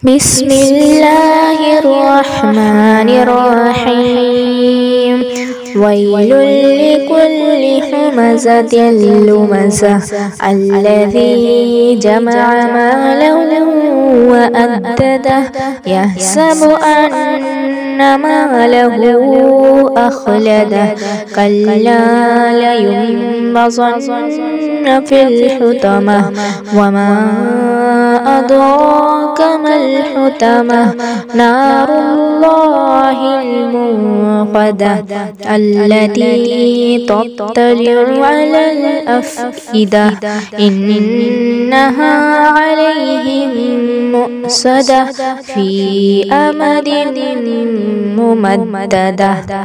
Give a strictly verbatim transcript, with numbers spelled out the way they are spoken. بسم الله الرحمن الرحيم ويل لكل همزة لمزة الذي جمع مالا وأدده يحسب أن ماله أخلده كلا لينبذن في الحطمة وما أدراك ما الحطمة نار الله الموقدة التي تطلع على الأفئدة إنها عليهم مؤصدة في أمد ممددة.